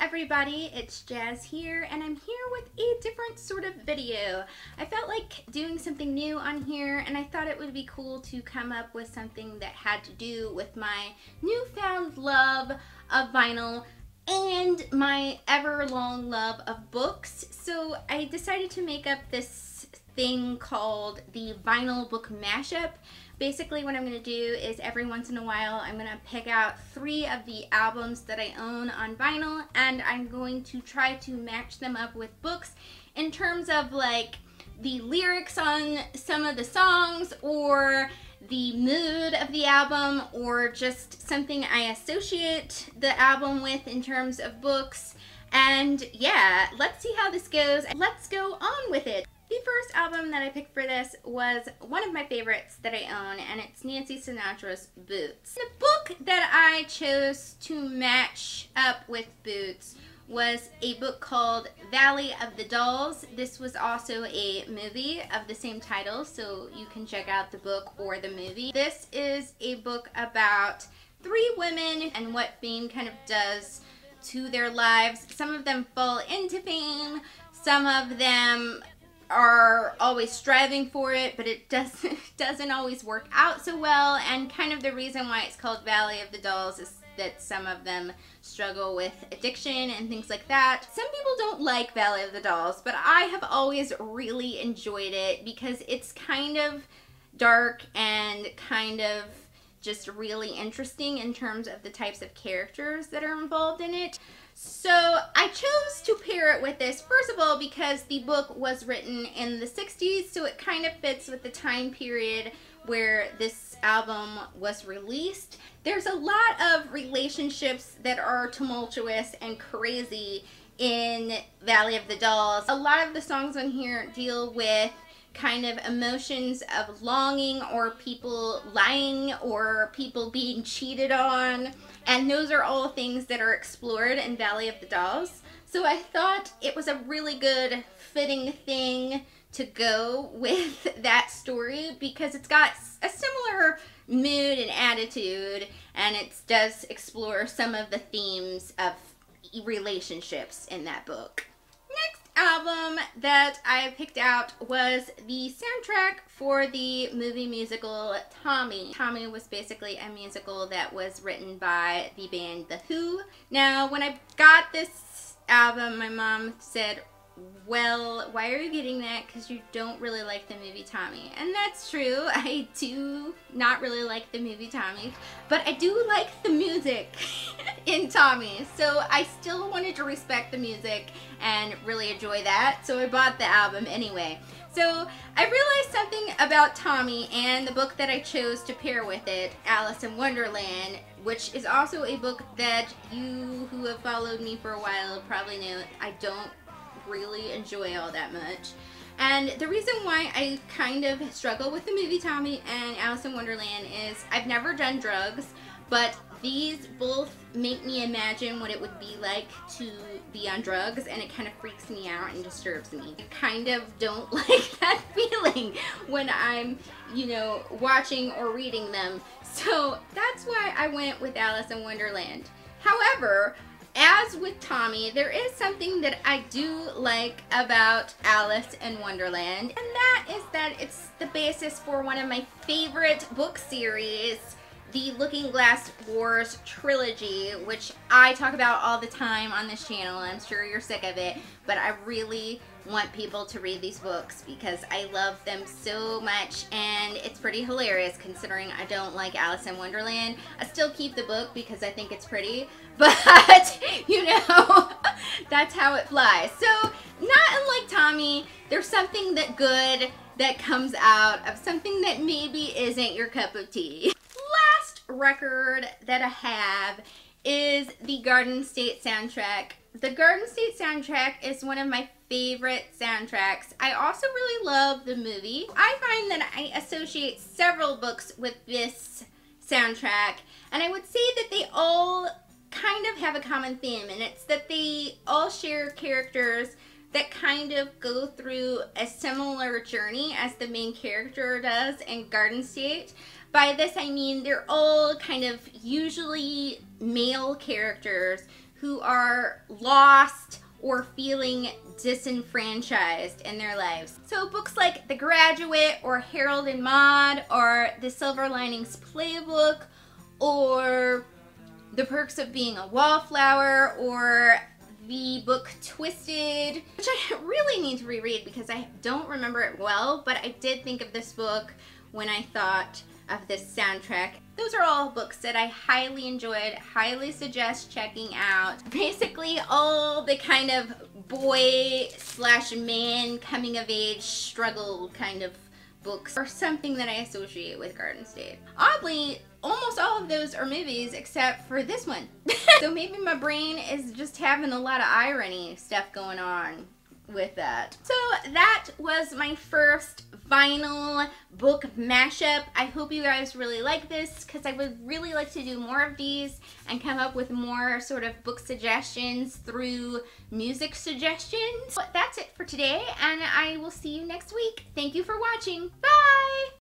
everybody, it's Jazz here, and I'm here with a different sort of video. I felt like doing something new on here, and I thought it would be cool to come up with something that had to do with my newfound love of vinyl and my ever-long love of books. So I decided to make up this thing called the Vinyl Book Mashup. Basically what I'm going to do is every once in a while I'm going to pick out three of the albums that I own on vinyl, and I'm going to try to match them up with books in terms of like the lyrics on some of the songs or the mood of the album or just something I associate the album with in terms of books. And yeah, let's see how this goes. Let's go on with it. The first album that I picked for this was one of my favorites that I own, and it's Nancy Sinatra's Boots. The book that I chose to match up with Boots was a book called Valley of the Dolls. This was also a movie of the same title, so you can check out the book or the movie. This is a book about three women and what fame kind of does to their lives. Some of them fall into fame, some of them are always striving for it, but it doesn't always work out so well, and kind of the reason why it's called Valley of the Dolls is that some of them struggle with addiction and things like that. Some people don't like Valley of the Dolls, but I have always really enjoyed it because it's kind of dark and kind of just really interesting in terms of the types of characters that are involved in it. So I chose to pair it with this, first of all, because the book was written in the 60s, so it kind of fits with the time period where this album was released. There's a lot of relationships that are tumultuous and crazy in Valley of the Dolls. A lot of the songs on here deal with kind of emotions of longing or people lying or people being cheated on, and those are all things that are explored in Valley of the Dolls. So I thought it was a really good fitting thing to go with that story because it's got a similar mood and attitude, and it does explore some of the themes of relationships in that book. Album that I picked out was the soundtrack for the movie musical Tommy. Tommy was basically a musical that was written by the band The Who. Now, when I got this album, my mom said, well, why are you getting that? Because you don't really like the movie Tommy. And that's true. I do not really like the movie Tommy, but I do like the music in Tommy. So I still wanted to respect the music and really enjoy that. So I bought the album anyway. So I realized something about Tommy and the book that I chose to pair with it, Alice in Wonderland, which is also a book that you who have followed me for a while probably know I don't really enjoy all that much. And the reason why I kind of struggle with the movie Tommy and Alice in Wonderland is I've never done drugs, but these both make me imagine what it would be like to be on drugs, and it kind of freaks me out and disturbs me. I kind of don't like that feeling when I'm, you know, watching or reading them. So that's why I went with Alice in Wonderland. However, as with Tommy, there is something that I do like about Alice in Wonderland, and that is that it's the basis for one of my favorite book series, the Looking Glass Wars trilogy, which I talk about all the time on this channel. I'm sure you're sick of it, but I really want people to read these books because I love them so much, and it's pretty hilarious considering I don't like Alice in Wonderland. I still keep the book because I think it's pretty, but you know, that's how it flies. So not unlike Tommy, there's something that good that comes out of something that maybe isn't your cup of tea. Last record that I have is the Garden State soundtrack. The Garden State soundtrack is one of my favorite soundtracks. I also really love the movie. I find that I associate several books with this soundtrack, and I would say that they all kind of have a common theme, and it's that they all share characters that kind of go through a similar journey as the main character does in Garden State. By this I mean they're all kind of usually male characters who are lost or feeling disenfranchised in their lives. So books like The Graduate or Harold and Maude or The Silver Linings Playbook or The Perks of Being a Wallflower or the book Twisted, which I really need to reread because I don't remember it well, but I did think of this book when I thought of this soundtrack. Those are all books that I highly enjoyed, highly suggest checking out. Basically all the kind of boy/man coming of age struggle kind of books are something that I associate with Garden State. Oddly, almost all of those are movies except for this one. So maybe my brain is just having a lot of irony stuff going on with that. So that was my first vinyl book mashup. I hope you guys really like this because I would really like to do more of these and come up with more sort of book suggestions through music suggestions. But that's it for today, and I will see you next week. Thank you for watching. Bye!